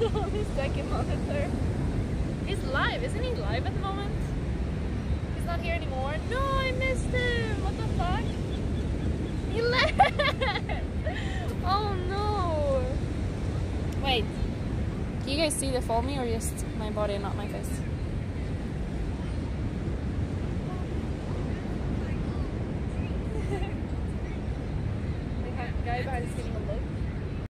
his second monitor. He's live, isn't he live at the moment? He's not here anymore. No, I missed him. What the fuck? He left. Oh no. Wait. Do you guys see the foamy me or just my body and not my face? The guy behind the